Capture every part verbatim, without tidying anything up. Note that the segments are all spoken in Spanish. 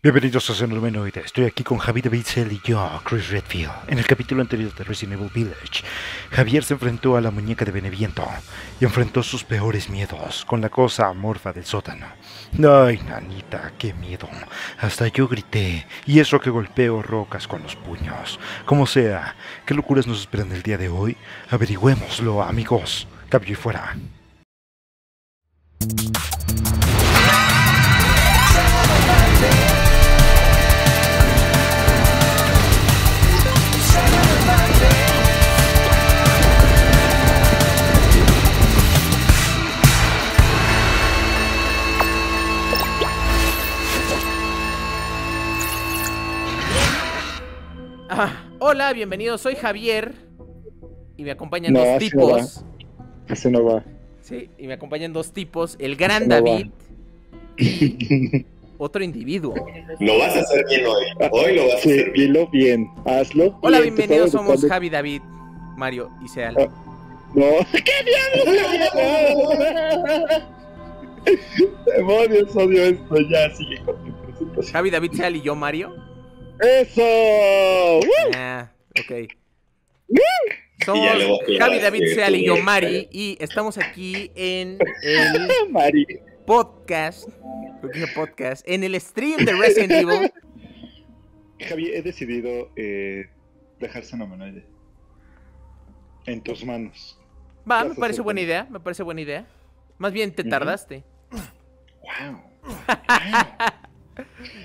Bienvenidos a Xenomenoide, estoy aquí con Javi de Bitsell y yo, Chris Redfield. En el capítulo anterior de Resident Evil Village, Javier se enfrentó a la muñeca de Beneviento y enfrentó sus peores miedos con la cosa amorfa del sótano. Ay, nanita, qué miedo. Hasta yo grité, y eso que golpeo rocas con los puños. Como sea, ¿qué locuras nos esperan el día de hoy? Averigüémoslo, amigos. Cambio y fuera. Ah, hola, bienvenidos, soy Javier y me acompañan no, dos tipos. Ese no, no va. Sí, y me acompañan dos tipos, el gran no David va. Y otro individuo. Lo vas a hacer bien hoy, hoy lo vas a hacer bien. Dilo bien, hazlo. Hola, bien, bienvenidos, somos buscando... Javi, David, Mario y Seal. Ah, no, ¡qué diablos! Demonios, odio esto, ya sigue con mi presentación. Javi, David, Seal y yo, Mario. ¡Eso! Ah, ok. Somos Javi, David, Seal y yo, Mari. Y estamos aquí en el podcast, podcast en el stream de Resident Evil. Javi, he decidido eh, dejar Xenomenoide en tus manos. Va, me parece buena idea, me parece buena idea. Más bien te tardaste. Wow.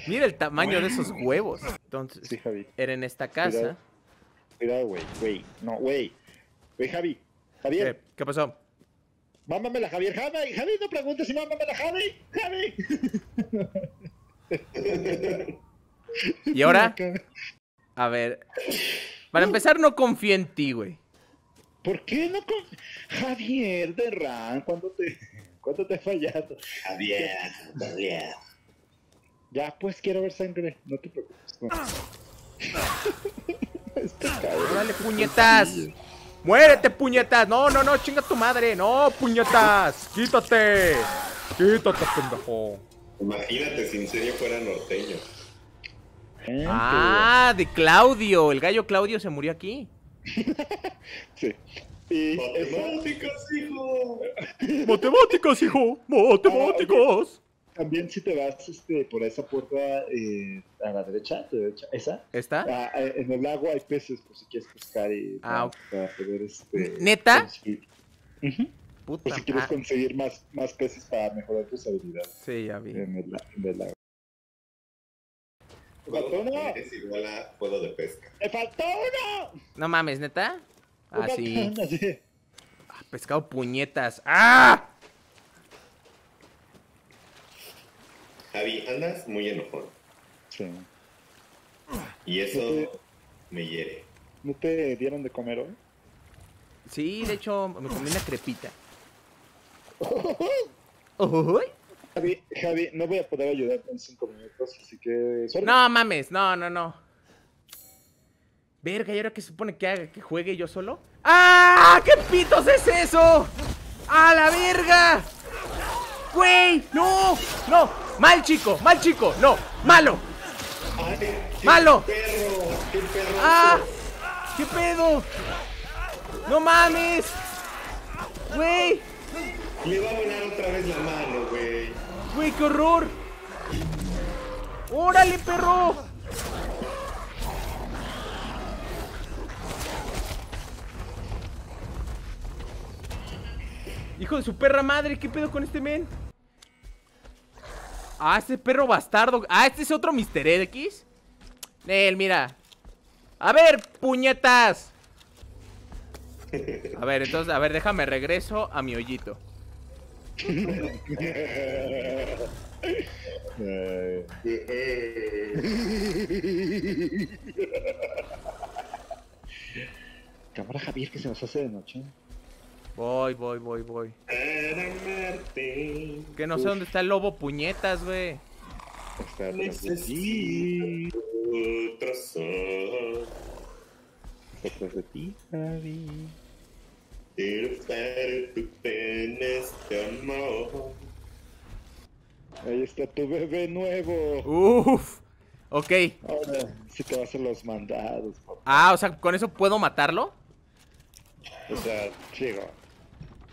Mira el tamaño de esos huevos. Entonces, sí, Javi, era en esta casa. Cuidado, güey, güey. No, güey. Güey, Javi. Javier. ¿Qué, ¿Qué pasó? Mámamela, Javier. Javi, Javi, no preguntes si mámamela, Javi. Javi. ¿Y ahora? A ver. Para empezar, no confío en ti, güey. ¿Por qué no confío? Javier de Ran, ¿cuándo te, ¿cuándo te he fallado? Javier, Javier. Ya, pues quiero ver sangre, no te preocupes. No. Este cabrón. Dale, puñetas. Muérete, puñetas. No, no, no, chinga tu madre. No, puñetas. Quítate. Quítate, pendejo. Imagínate si en serio fuera norteño. Ah, de Claudio. El gallo Claudio se murió aquí. Sí. Y matemáticos, hijo. Matemáticos, hijo. Matemáticos. También si te vas este, por esa puerta eh, a la derecha, a la derecha, esa. ¿Está? Ah, en el lago hay peces por si quieres pescar y ah, okay. Para poder este. ¿Neta? Uh-huh. Puta. Por si quieres conseguir más, más peces para mejorar tus habilidades. Sí, ya vi. En el, en el lago. ¡Faltó uno! Es igual a puedo de pesca. ¡Me faltó uno! No mames, ¿neta? Ah, sí. Ah, pescado puñetas. ¡Ah! Javi, andas muy enojón. Sí. Y eso ¿No te, me hiere. ¿No te dieron de comer hoy? Sí, de hecho, me comí una crepita. Javi, Javi, no voy a poder ayudarte en cinco minutos, así que... Sorry. No mames, no, no, no. Verga, ¿y ahora qué supone que haga? ¿Que juegue yo solo? ¡Ah! ¿Qué pitos es eso? ¡A la verga! ¡Güey! ¡No! ¡No! ¡Mal chico! ¡Mal chico! ¡No! ¡Malo! ¡Malo! ¡Ah! ¡Qué pedo! ¡No mames! ¡Güey! Le va a volar otra vez la mano, güey. ¡Güey, qué horror! ¡Órale, perro! Hijo de su perra madre, ¿qué pedo con este men? Ah, este perro bastardo. Ah, este es otro Mister X. Nel, mira. A ver, puñetas. A ver, entonces, a ver, déjame regreso a mi hoyito. Cámara, Javier, que se nos hace de noche. Voy, voy, voy, voy. Que no sé dónde está el lobo puñetas, güey. Necesito otro sol. Detrás de ti, Javi. Quiero ser tu penes de amor. Ahí está tu bebé nuevo. Uff. Ok. Ahora sí te va a hacer los mandados, papá. Ah, o sea, ¿con eso puedo matarlo? O sea, chico.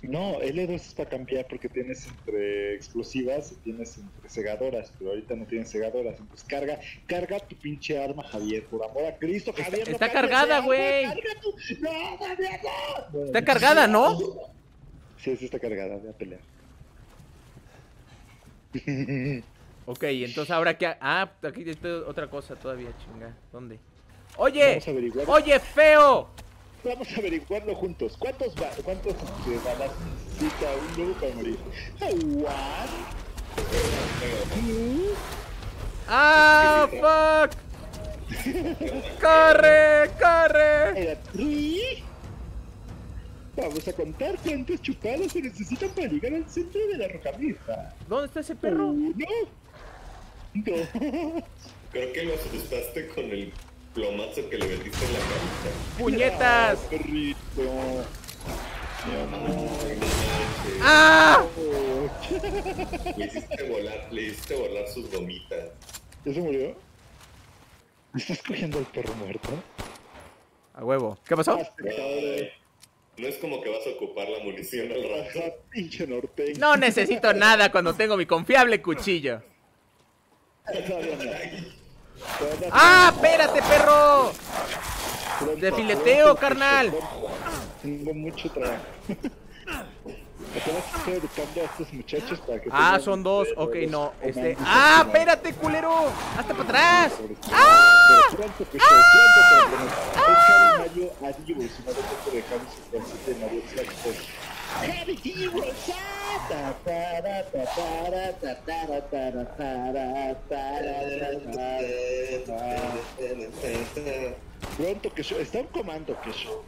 No, L dos es para cambiar porque tienes entre explosivas y tienes entre cegadoras, pero ahorita no tienes cegadoras, entonces carga, carga tu pinche arma, Javier, por amor a Cristo, Javier. Está, no está cargada, güey. Tu... No, Javier, no. Bueno, está cargada, ¿no? Sí, sí está cargada, voy a pelear. Ok, entonces ahora que... Ah, aquí hay otra cosa todavía, chinga. ¿Dónde? Oye, oye, feo. Vamos a averiguarlo juntos. ¿Cuántos balas cuántos necesita un lobo para morir? ¡Ah, fuck! ¡Corre, corre! Era tri. Vamos a contar cuántos chupados se necesitan para llegar al centro de la rocamisa. ¿Dónde está ese perro? Uno. Dos. Creo que lo asustaste con el... plomazo que le metiste en la cabeza. ¡Puñetas! ¡Ah, perrito! ¡Ah! Le hiciste volar, le hiciste volar sus gomitas. ¿Ya se murió? ¿Me estás cogiendo al perro muerto? A huevo. ¿Qué pasó? Ay, no es como que vas a ocupar la munición al rato. Pinche norteño. No necesito nada cuando tengo mi confiable cuchillo. ¡Ah! ¡Espérate, perro! ¡De fileteo, carnal! Tengo mucho trabajo. Estoy educando a estos muchachos para que... Ah, son dos. Ok, no. Este... ¡Ah! ¡Espérate, culero! ¡Hasta para atrás! ¡Ah! ¡Ah! Pronto que yo, está un comando que yo.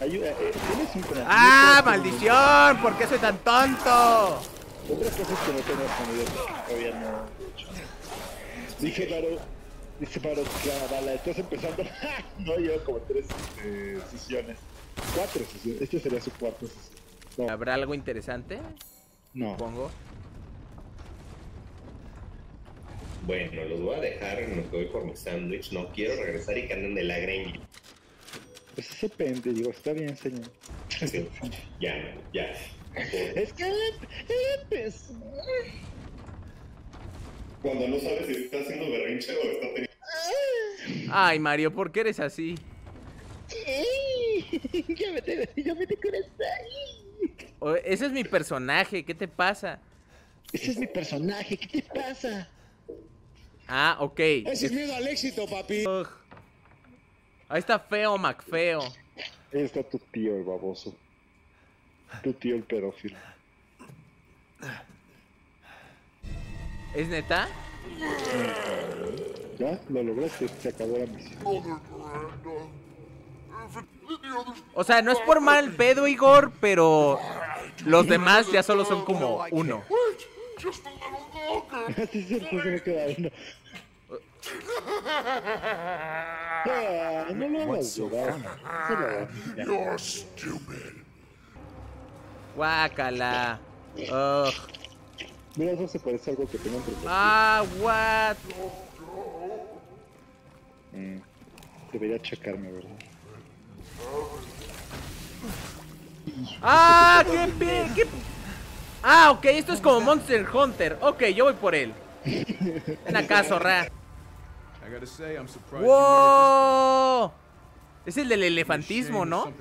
Ayuda, tienes un comando. ¡Ah, maldición! ¿Por qué soy tan tonto? Otra cosa es que no tengo sonido, todavía no. Dije, claro, dice Paro, bala, estás empezando. No, llevo como tres eh, sesiones. Cuatro sesiones, este sería su cuarto sesión. No. ¿Habrá algo interesante? No. Supongo. Bueno, los voy a dejar en lo que voy por mi sándwich. No quiero regresar y que anden de la greña. Pues ese pende, digo, está bien, señor. Sí. Ya, ya. Es que empezó. Cuando no sabes si está haciendo berrinche o está teniendo... Ay, Mario, ¿por qué eres así? Sí. Ya me te, ya me te corazón. Oh, ese es mi personaje, ¿qué te pasa? Ese es mi personaje, ¿qué te pasa? Ah, ok. Ese es miedo al éxito, papi. Ugh. Ahí está feo, McFeo. Ahí está tu tío, el baboso. Tu tío, el pedófilo. ¿Es neta? Ya, lo lograste, se acabó la misión. O sea, no es por mal pedo, Igor, pero los demás ya solo son como uno. No lo hagas llorar. You're stupid. Guácala. Ugh. Mira, eso se parece a algo que tengo entre los... Ah, what? Mm, debería checarme, ¿verdad? ¡Ah! ¡Qué pe... qué... Ah, ok, esto es como Monster Hunter. Ok, yo voy por él. Ven acá, zorra. ¡Wow! Es el del elefantismo, ¿no?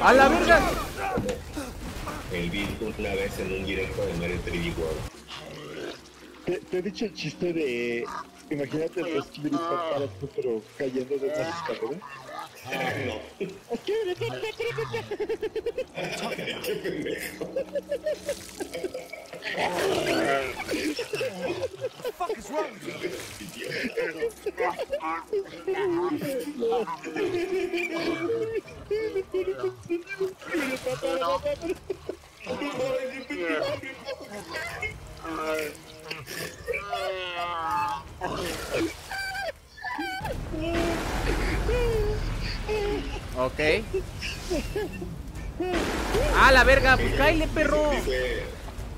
¡A la verga! El Bill una vez en un directo de Mario tres D World. Te, te he dicho el chiste de... Imagínate los Kibir disparando, pero cayendo de esas escaleras. Ah, no. ¡Qué pendejo! Ok. Ah, la verga, pues cáile, perro.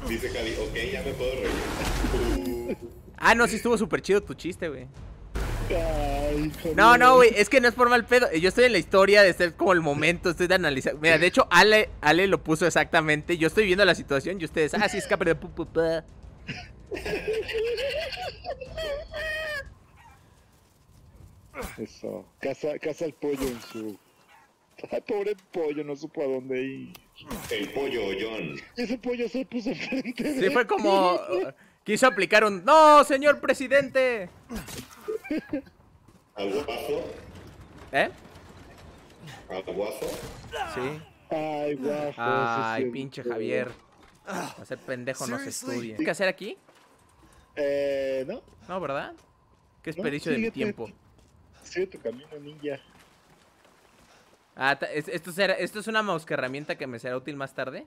Dice Cali, ok, ya me puedo reír. Ah, no, sí estuvo súper chido tu chiste, güey. No, no, güey, es que no es por mal pedo. Yo estoy en la historia de ser como el momento. Estoy de analizar. Mira, de hecho, Ale, Ale lo puso exactamente. Yo estoy viendo la situación y ustedes. Ah, sí, escape de pu, pu, pu. Eso. Caza, caza el pollo en su. Ay, pobre pollo, no supo a dónde ir. El pollo, John. Ese pollo se puso enfrente de. Sí, fue como. Quiso aplicar un. ¡No, señor presidente! ¿Aguazo? ¿Eh? ¿Aguazo? Sí. Ay, guapo. Ay, pinche Javier. Va a ser pendejo, no se estudia. ¿Qué hacer aquí? Eh, no. No, ¿verdad? Qué desperdicio de mi tiempo. Sigue tu camino, ninja. Ah, ¿esto, será, ¿esto es una mosca herramienta que me será útil más tarde?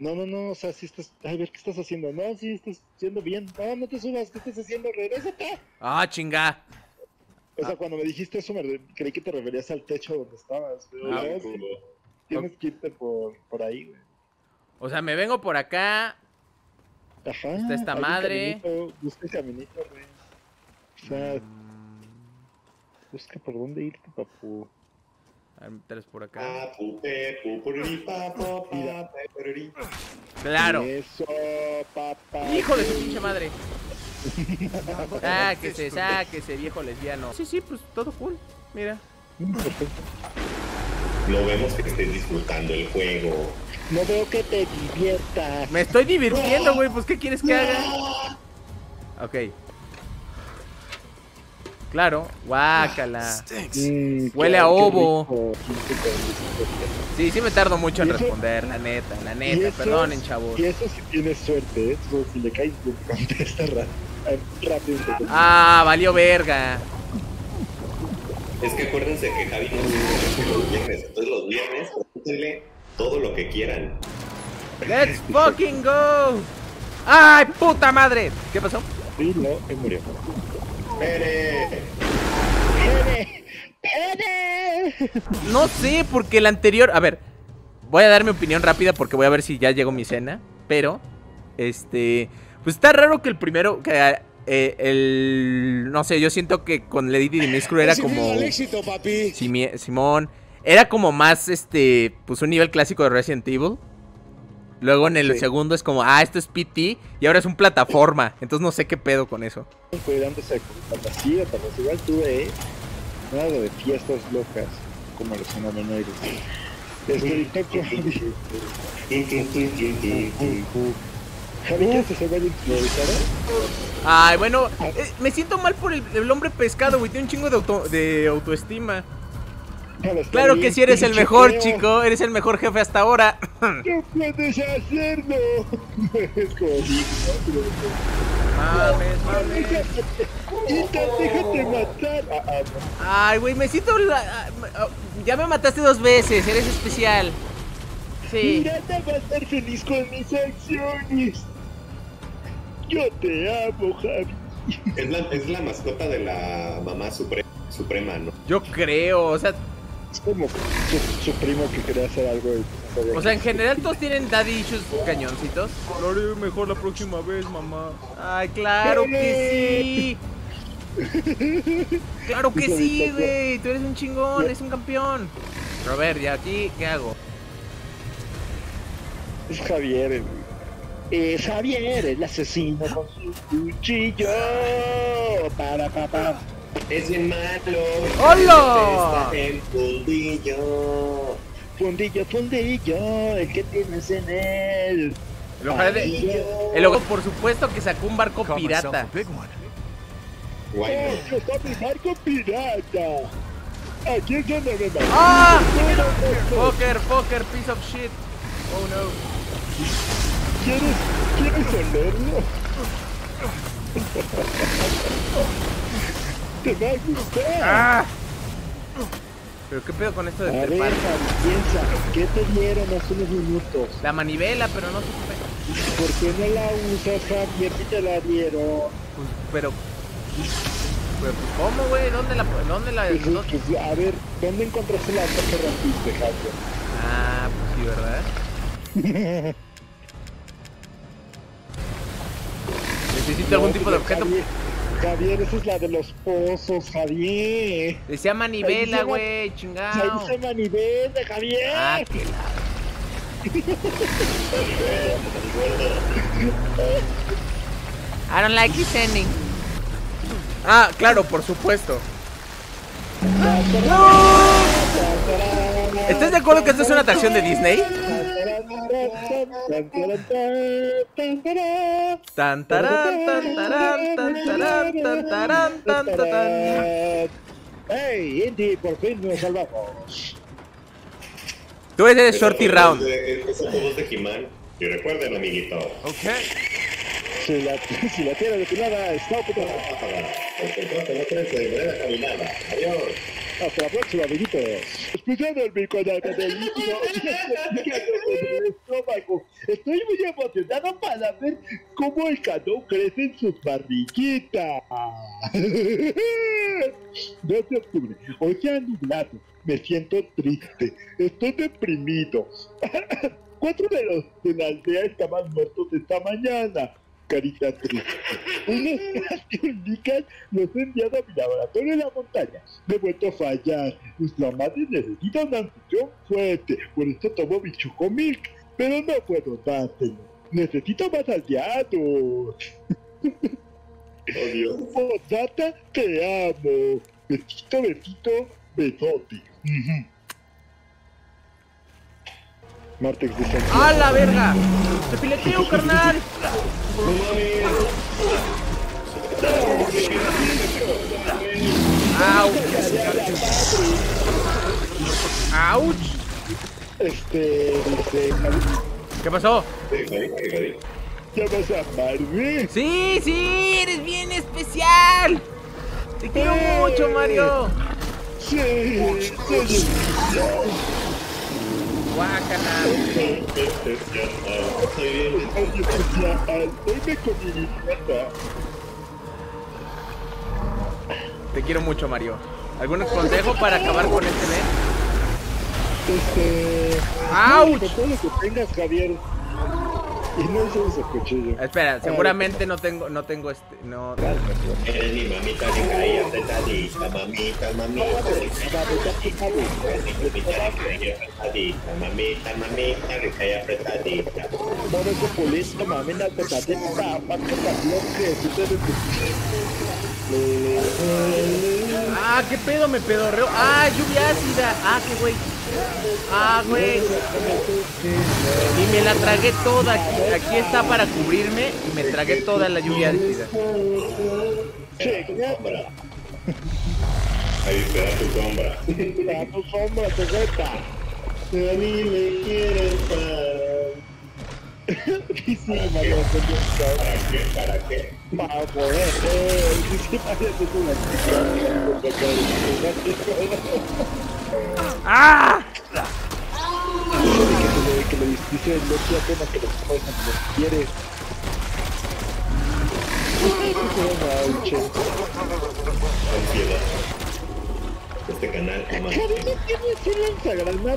No, no, no, o sea, si estás... Ay, a ver, ¿qué estás haciendo? No, si estás haciendo bien. No, no te subas, ¿qué estás haciendo? ¡Regrésate! ¡Ah, chinga! O sea, ah. cuando me dijiste eso, me creí que te referías al techo donde estabas, güey. Ah, sí, tienes que irte por, por ahí, güey. O sea, me vengo por acá. Ajá. Está esta madre. Caminito, busca el caminito, güey. O sea... Mm. Busca por dónde irte, papu. A ver, meterles por acá. Claro. Eso, papá. Hijo de su pinche madre. Sáquese, sáquese, viejo lesbiano. Sí, sí, pues todo cool. Mira. No vemos que estés disfrutando el juego. No veo que te diviertas. Me estoy divirtiendo, güey. Pues, ¿qué quieres que haga? Ok. Claro, guácala. Mm, huele a ovo. Sí, sí me tardo mucho en responder, la neta, la neta, esos, perdonen, chavos. Y eso si tienes suerte, eso si le caes, contesta rápido. Ah, valió verga. Es que acuérdense que Javi no se come los viernes, entonces los viernes pregúntenle todo lo que quieran. Let's fucking go. ¡Ay, puta madre! ¿Qué pasó? Sí, no, él murió. ¡Pere! ¡Pere! ¡Pere! No sé, porque el anterior... A ver, voy a dar mi opinión rápida porque voy a ver si ya llegó mi cena. Pero, este... Pues está raro que el primero... Que, eh, el... No sé, yo siento que con Lady Dimiscru era como... El éxito, papi. Simi, Simón. Era como más, este... Pues un nivel clásico de Resident Evil. Luego en el sí. segundo es como, ah, esto es P T y ahora es un plataforma. Entonces no sé qué pedo con eso. Cuidándose con fantasía, pero igual tuve nada de fiestas locas como los xenomenoides. Ay, bueno, eh, me siento mal por el, el hombre pescado, güey. Tiene un chingo de, auto, de autoestima. Claro que sí eres el mejor, chico. Eres el mejor jefe hasta ahora. ¡No puedes hacerlo! No eres como digno. Mames, mames. Y déjate matar. Ay, güey, me siento... La... Ya me mataste dos veces, eres especial. Sí. Miranda va a estar feliz con mis acciones. Yo te amo, Javi. Es la, es la mascota de la mamá suprema, suprema, ¿no? Yo creo, o sea... Es como su, su primo que quería hacer algo y... O sea, en general todos tienen daddy issues cañoncitos. Lo haré mejor la próxima vez, mamá. Ay, claro que sí. Claro que sí, güey. Tú eres un chingón, eres un campeón. Pero a ver, ¿y aquí qué hago? Es Javier, eh. Es Javier, el asesino con su cuchillo. Para, para, para. Es bien malo. ¡Hola! El fundillo. Fundillo, fundillo. El que tienes en él. El ojalá de... El ojo, por supuesto que sacó un barco pirata. ¡Oh, sacó mi barco pirata! Aquí es donde me va. ¡Ah! Fucker, fucker, piece of shit. Oh no. ¿Quieres, quieres olerlo? Te va a gustar. Ah. Pero qué pedo con esto de trepar. Piensa, ¿qué te dieron hace unos minutos? La manivela, pero no supe. ¿Por qué no la usas, Javier? Si te la dieron. Pues, pero... pero ¿cómo, güey? ¿Dónde la... ¿Dónde la... Pues, ¿dónde? Pues, a ver, ¿dónde encontraste la otra que rompiste, Javier? Ah, pues sí, ¿verdad? ¿Necesita algún tipo de objeto? Javier, esa es la de los pozos, Javier. Decía manivela, güey, chingado. Se dice manivela, Javier. Ah, qué lado. I don't like it ending. Ah, claro, por supuesto. ¡No! ¿Estás de acuerdo que esto es una atracción de Disney? Tan, tarán, tan, tarán, tan, tarán, tan, tarán, tan, tarán. ¡Hey, Indy! Por fin nos salvamos. Tú eres Shorty Round. Esos juegos de He-Man. Y recuerden, amiguito. Ok. Si la, si la tierra de tu nada está ocupada. Adiós. Hasta la próxima, amiguitos. Escuchando el biconato del líquido. Estoy muy emocionado para ver cómo el canón crece en sus barriguitas. dos de octubre. Hoy se ha nublado. Me siento triste. Estoy deprimido. Cuatro de los de la aldea estaban muertos esta mañana. Carita triste. Unos Lycans los he enviado a mi laboratorio en la montaña. Me he vuelto a fallar. Nuestra madre necesita una nutrición fuerte. Por esto tomo mi chocomilk. Pero no puedo dártelo. Necesito más aldeados. Oh, Dios. Posdata, te amo. Besito, besito, besote. Uh -huh. Martex dice... ¡A la verga! ¡Te pileteo, carnal! ¡Auch! ¡Auch! Este... este... ¿Qué pasó? ¿Llamas a Marvel? ¡Sí, sí! ¡Eres bien especial! ¡Te quiero mucho, Mario! ¡Sí! ¡Sí! Guácala. Soy bien especial. Hoy me comí mi plata. Te quiero mucho, Mario. ¿Algún consejo para acabar con este mes? Este... ¡Auch! Todo lo que tengas, Javier. Y no uses ese cuchillo. Espera, seguramente no tengo... No tengo este... No... Eres mi mamita de caída, tetadita, mamita, mamita. Mamita, mamita, mamita, de caída apretadita. No me populista, mamita, tetadita, aparte para bloques. Ah, qué pedo, me pedorreo. Ah, lluvia ácida. Ah, qué güey. Ah, güey. Y me la tragué toda. Aquí, aquí está para cubrirme. Y me tragué toda la lluvia ácida. Ahí está tu sombra. Ahí está tu sombra, te cuesta. Te me quieres para qué, para qué. Para poder. ¡Ah! Que le dice el otro tema que los cosas los quiere. Este canal ama.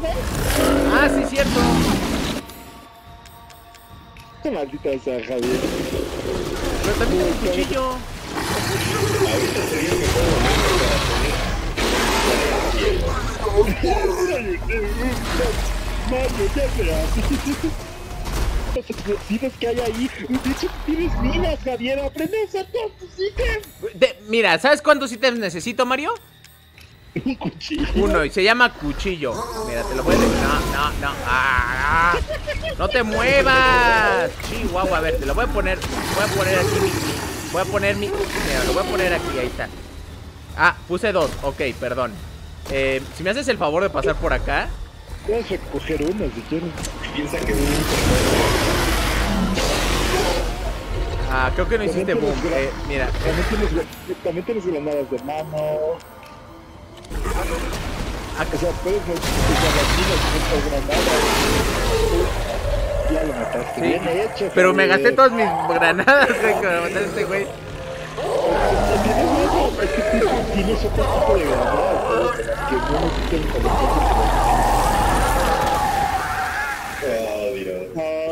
Ah, sí, cierto. Qué maldita esa, Javier. Pero también el cuchillo. Ahorita sería el mejor momento para poner. Mario, ya verás. Los explosivos que hay ahí. De hecho, tienes minas, Javier. Aprende a hacer todos tus ítems. De, mira, ¿sabes cuántos ítems necesito, Mario? Un cuchillo. Uno, y se llama cuchillo. Mira, te lo voy a decir. No, no, no. Ah, no. No te muevas. Chihuahua, a ver, te lo voy a poner. Voy a poner aquí mi. Voy a poner mi. Mira, lo voy a poner aquí. Ahí está. Ah, puse dos. Ok, perdón. Eh, si me haces el favor de pasar por acá. Puedes recoger una si quieres. Piensa que no. Ah, creo que no hiciste boom. Eh, mira. También tienes granadas de mano. Ah, que o sea, puedes usar las granadas. Ya lo mataste. Sí. Bien hecho. Pero me gasté todas mis granadas, güey, que me mataste este güey. Tienes otro tipo de granadas que no necesitan conectarse.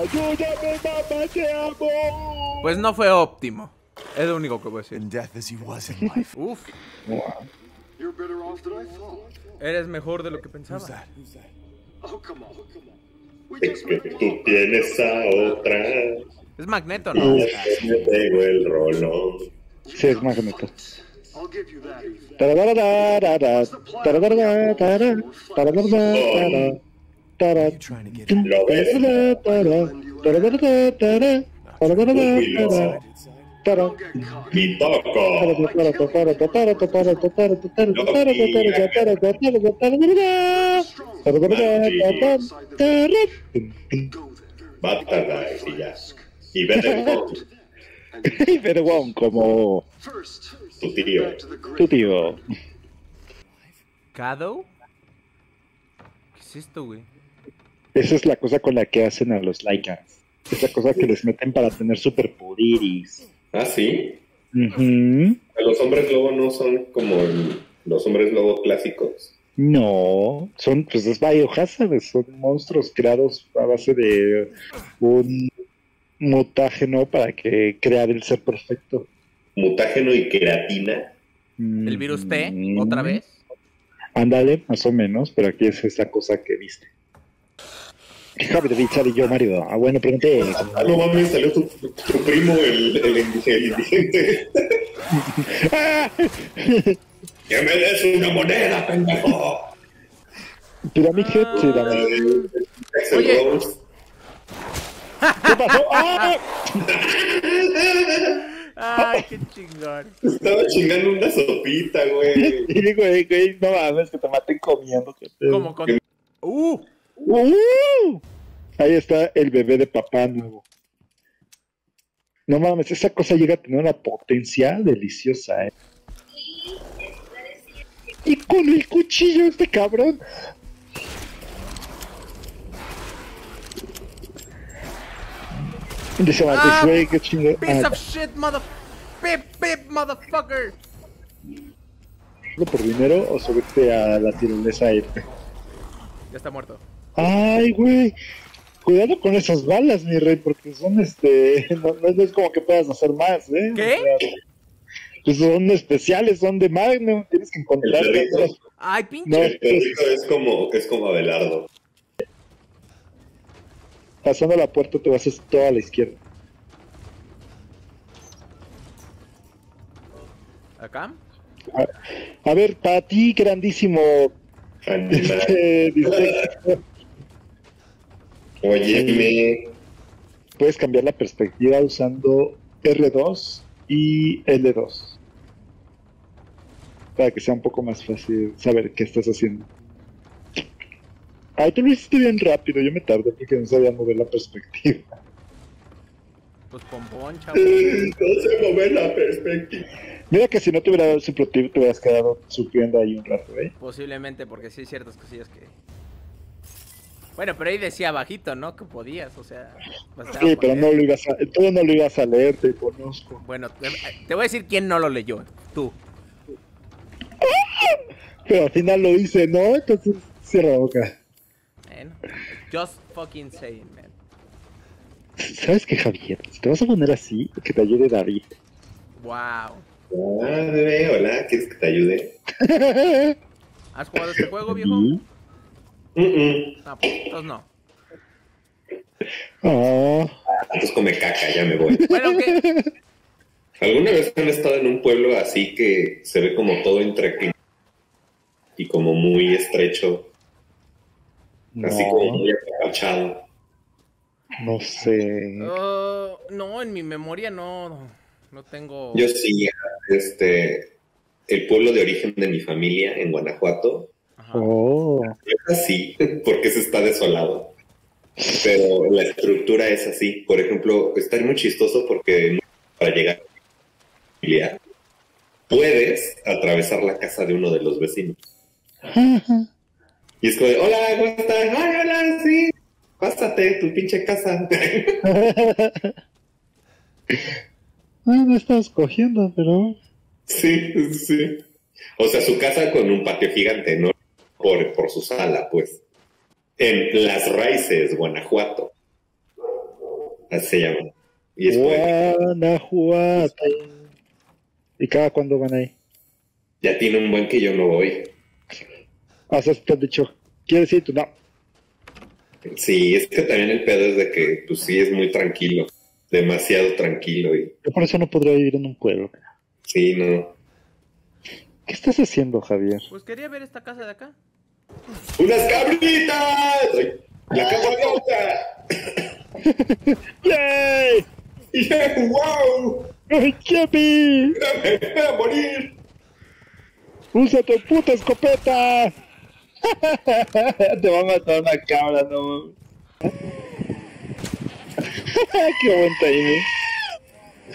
¡Ayúdame, mamá, te amo! Pues no fue óptimo. Es lo único que puedo decir. Uf. Eres mejor de lo que pensaba. Es que tú tienes a otra. Es Magneto, ¿no? Y me pego el rolón. Sí, es Magneto. ¿Lo ves? Mi toco. Bátala, y Vergón como tu tío. Tu tío. ¿Cado? ¿Qué es esto, güey? Esa es la cosa con la que hacen a los Lycans. Esa cosa que les meten para tener superpoderes. ¿Ah, sí? Uh-huh. Los hombres lobo no son como el, los hombres lobo clásicos. No, son, pues es biohazard, son monstruos creados a base de un mutágeno para que crear el ser perfecto. ¿Mutágeno y queratina? ¿El virus T? ¿Otra vez? Ándale, más o menos, pero aquí es esa cosa que viste. Déjame de bichar y yo, Mario. Ah, bueno, pregunté. Ah, no mames, salió tu, tu, tu primo, el, el, el indigente. ¡Que me des una moneda, pendejo! Pyramid Head, sí, dame. Oye. ¿Qué pasó? ¡Ah! ¡Ay, qué chingón! Estaba chingando una sopita, güey. Sí, güey, güey, no mames, que te maten comiendo. ¿Cómo? Con... ¡Uh! Uh, ahí está el bebé de papá nuevo. No mames, esa cosa llega a tener una potencia deliciosa, ¿eh? Y con el cuchillo este cabrón. Dice Martes, güey, qué chingón. Piece of shit, mother... Pip, pip, motherfucker. ¿Por dinero o subirte a la tirolesa a irte? Ya está muerto. Ay, güey, cuidado con esas balas, mi rey, porque son, este, no, no es como que puedas hacer más, ¿eh? ¿Qué? O sea, pues son especiales, son de Magnum, tienes que encontrar. El perrito, otras... Ay, pinche. No, el perrito es... es como, es como Abelardo. Pasando la puerta te vas a toda a la izquierda. ¿Acá? A, a ver, para ti, grandísimo. Este, dice... Oye, puedes cambiar la perspectiva usando R dos y L dos para que sea un poco más fácil saber qué estás haciendo. Ay, tú lo hiciste bien rápido, yo me tardé porque no sabía mover la perspectiva. Pues pompón, chavo. No sé mover la perspectiva. Mira que si no te hubiera dado el supletivo te hubieras quedado sufriendo ahí un rato, ¿eh? Posiblemente, porque sí hay ciertas cosillas que... Bueno, pero ahí decía abajito, ¿no? Que podías, o sea... Sí, pero no lo ibas a... Tú no lo ibas a leer, te conozco. Bueno, te, te voy a decir quién no lo leyó. Tú. Pero al final lo hice, ¿no? Entonces, cierra la boca. Bueno, just fucking saying, man. ¿Sabes qué, Javier? Si te vas a poner así, que te ayude David. Wow. Hola, bebé, hola, ¿quieres que te ayude? ¿Has jugado este juego, viejo? ¿Sí? Mm -mm. No, pues entonces no. Oh. Entonces come caca, ya me voy. Bueno, ¿qué? ¿Alguna vez han estado en un pueblo así que se ve como todo entre y como muy estrecho? No. Así como muy apachado. No sé. Uh, no, en mi memoria no, no tengo... Yo sí, este, el pueblo de origen de mi familia en Guanajuato. Oh. Es así, porque se está desolado. Pero la estructura es así. Por ejemplo, está muy chistoso porque para llegar a la puedes atravesar la casa de uno de los vecinos. Y es como de, hola, ¿cómo estás? Ay, hola, sí. Pásate, tu pinche casa. No, no estabas cogiendo, pero... Sí, sí. O sea, su casa con un patio gigante, ¿no? Por, por su sala, pues. En Las Raíces, Guanajuato. Así se llama. Y después, Guanajuato. ¿Y cada cuándo van ahí? Ya tiene un buen que yo no voy. Ah, ¿sabes? Te han dicho, ¿quieres ir tú? No. Sí, es que también el pedo es de que, pues sí, es muy tranquilo. Demasiado tranquilo. Y... yo por eso no podría vivir en un pueblo. Sí, no. ¿Qué estás haciendo, Javier? Pues quería ver esta casa de acá. ¡Unas cabritas! ¡La cabrita! ¡Yay! ¡Yay! ¡Wow! ¡Ay, Chepi! ¡Me voy a morir! ¡Usa tu puta escopeta! Te va a matar una cabra, no. Qué buen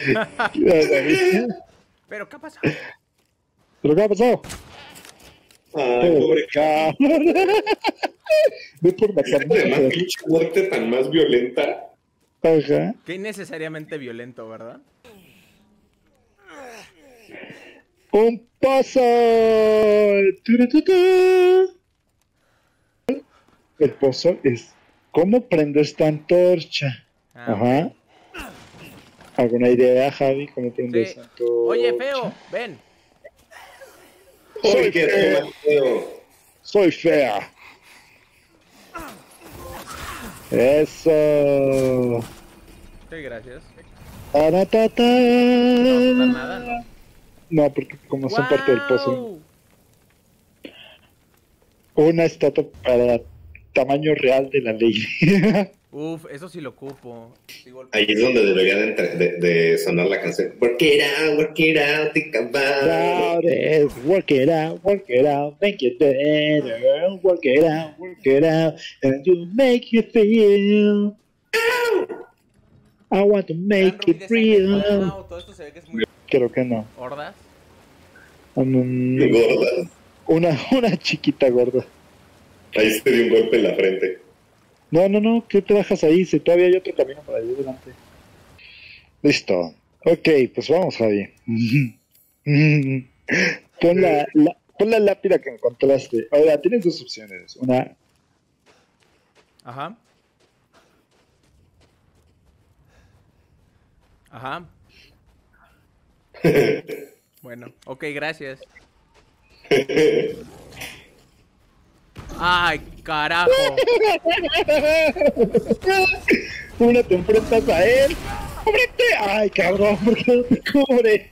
timing. Pero ¿qué ha pasado? ¿Pero qué ha pasado? Ay, pobre cabrón. Ve por la carne. Una pinche muerte tan más violenta. Ajá. Que innecesariamente violento, ¿verdad? Un paso. El pozo es ¿cómo prendes esta antorcha? Ah, ajá. ¿Alguna idea, Javi? ¿Cómo prendes sí. antorcha? Oye, feo, ven. Soy fea. feo. Soy fea. Eso. Sí, gracias. Aratata. No, para nada, no. No, porque como wow. son parte del pozo. Una estatua para tamaño real de la ley. Uf, eso sí lo ocupo. Sí, ahí es donde debería de, de, de sonar la canción. Work it out, work it out, think about it. Work it out, work it out, make it better. Work it out, work it out, and you make it feel. I want to make it real. Todo esto se ve que es muy... Creo que no. ¿Gordas? Um, gordas. Una, una chiquita gorda. Ahí se dio un golpe en la frente. No, no, no, ¿qué te bajas ahí? Si todavía hay otro camino para allá adelante. Listo. Ok, pues vamos, Javi. Pon la, la, pon la lápida que encontraste. Ahora, tienes dos opciones. Una... Ajá. Ajá. Bueno, ok, gracias. ¡Ay, carajo! Una te enfrentas a él. ¡Cóbrete! ¡Ay, cabrón! ¿Por qué no te cobre?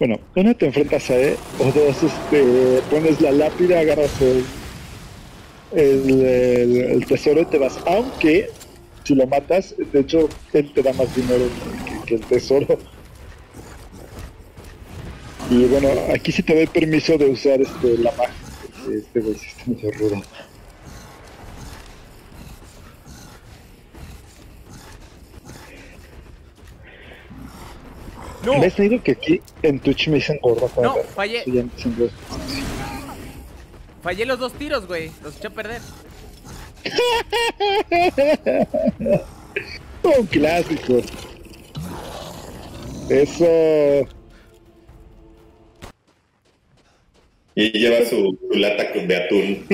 Bueno, una te enfrentas a él. O dos, este... pones la lápida, agarras el... El, el, el tesoro y te vas. Aunque, si lo matas, de hecho, él te da más dinero que, que el tesoro. Y bueno, aquí sí te doy permiso de usar este, la magia. Este güey sí está medio rudo. No. ¿Me has leído que aquí en Twitch me dicen gorda? No, ver, fallé. Los... Fallé los dos tiros, güey. Los eché a perder. Un clásico. Eso... Y lleva su, su lata de atún.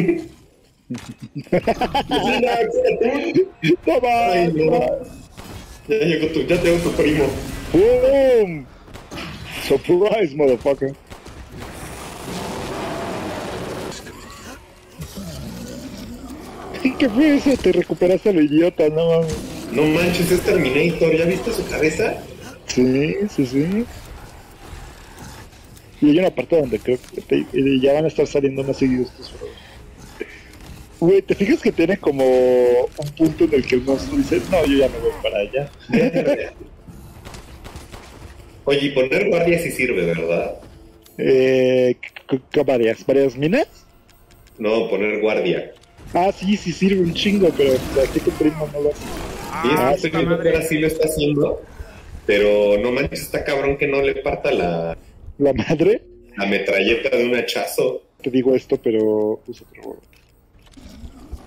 Ay, no. Ya llegó tu, ya tengo tu primo. ¡Boom! Surprise, motherfucker. ¿Qué fue eso? Te recuperaste a lo idiota, no mames. No manches, es Terminator. ¿Ya viste su cabeza? Sí, sí, sí. Y hay una parte donde creo que te, ya van a estar saliendo más seguidos estos juegos. Güey, ¿te fijas que tiene como un punto en el que el monstruo dice, no, yo ya me voy para allá? Oye, y poner guardias sí sirve, ¿verdad? Eh, varias, varias minas. No, poner guardia. Ah, sí, sí sirve un chingo, pero aquí tu primo no lo hace. Ah, sí, no sé que sí lo está haciendo, pero no manches, está cabrón que no le parta la... ¿La madre? La metralleta de un hachazo. Te digo esto, pero... Uso otro...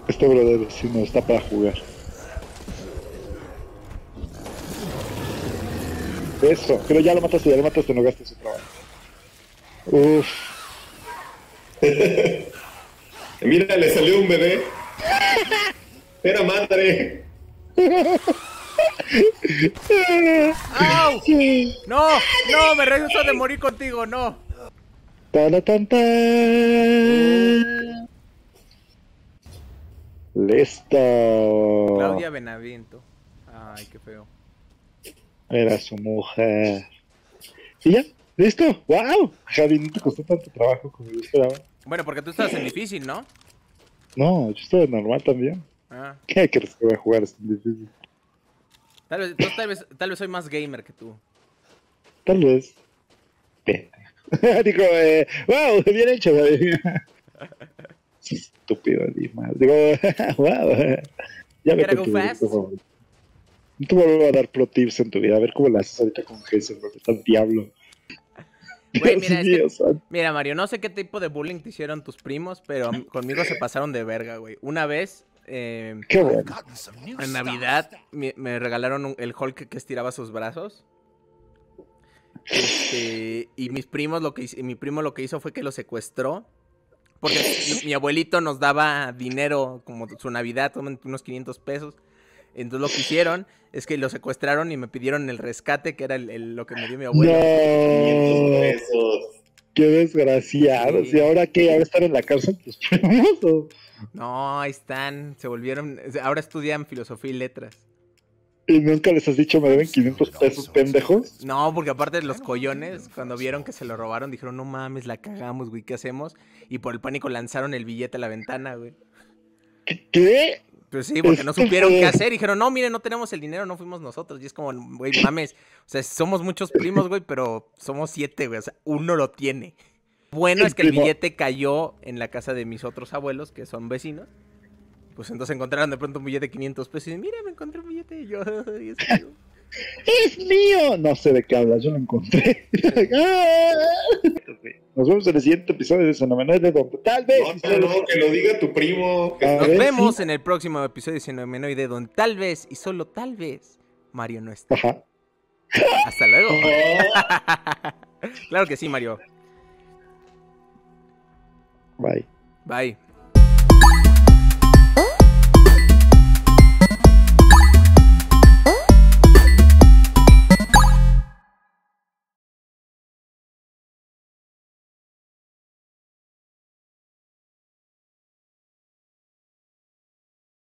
Este brother, si no, está para jugar. Eso, pero ya lo mataste, ya lo mataste, no gastes su trabajo. Uff. Mira, le salió un bebé. Era madre. ¡Au! ¡No! ¡No! ¡Me rehuso de morir contigo! ¡No! ¡Tan, tan, tan! ¡Listo! Claudia Benaviento. Ay, qué feo. Era su mujer. ¿Y ya? ¿Listo? ¡Wow! Javi, no te costó tanto trabajo como yo esperaba. Bueno, porque tú estabas en difícil, ¿no? No, yo estaba en normal también. Ah. ¿Qué crees que voy a jugar? Es difícil. Tal vez, pues, tal vez, tal vez soy más gamer que tú. Tal vez. Digo, eh, wow, bien hecho, David. Estúpido, animal. Digo, wow. Ya me contigo. No te vuelvo a dar pro tips en tu vida. A ver cómo la haces ahorita con Jason, porque está el diablo. Güey, mira, es que, mira, Mario, no sé qué tipo de bullying te hicieron tus primos, pero conmigo se pasaron de verga, güey. Una vez, eh, qué bueno. En Navidad me, me regalaron un, el Hulk que estiraba sus brazos. Este, y mis primos lo que y mi primo lo que hizo fue que lo secuestró. Porque mi, mi abuelito nos daba dinero como su Navidad, unos quinientos pesos. Entonces lo que hicieron es que lo secuestraron y me pidieron el rescate, que era el, el, lo que me dio mi abuelo. No, quinientos pesos. ¡Qué desgraciados! Sí. ¿Y ahora qué? ¿Ahora están en la cárcel tus primos? No, ahí están. Se volvieron... Ahora estudian filosofía y letras. ¿Y nunca les has dicho me deben quinientos pesos, pendejos? No, porque aparte de los collones, cuando vieron que se lo robaron, dijeron, no mames, la cagamos, güey, ¿qué hacemos? Y por el pánico lanzaron el billete a la ventana, güey. ¿Qué? Pues sí, porque no supieron qué hacer. Dijeron, no, miren, no tenemos el dinero, no fuimos nosotros. Y es como, güey, mames. O sea, somos muchos primos, güey, pero somos siete, güey. O sea, uno lo tiene. Bueno, es que el billete cayó en la casa de mis otros abuelos, que son vecinos. Pues entonces encontraron de pronto un billete de quinientos pesos. Y mira, me encontré un billete. Y yo, y es mío. ¡Es mío! No sé de qué hablas, yo lo encontré. Nos vemos en el siguiente episodio de Xenomenoide, donde tal vez... No, no, no, que lo diga tu primo. Que... Nos vemos sí. en el próximo episodio de Xenomenoide, donde tal vez, y solo tal vez, Mario no está. Ajá. Hasta luego. Claro que sí, Mario. Bye. Bye.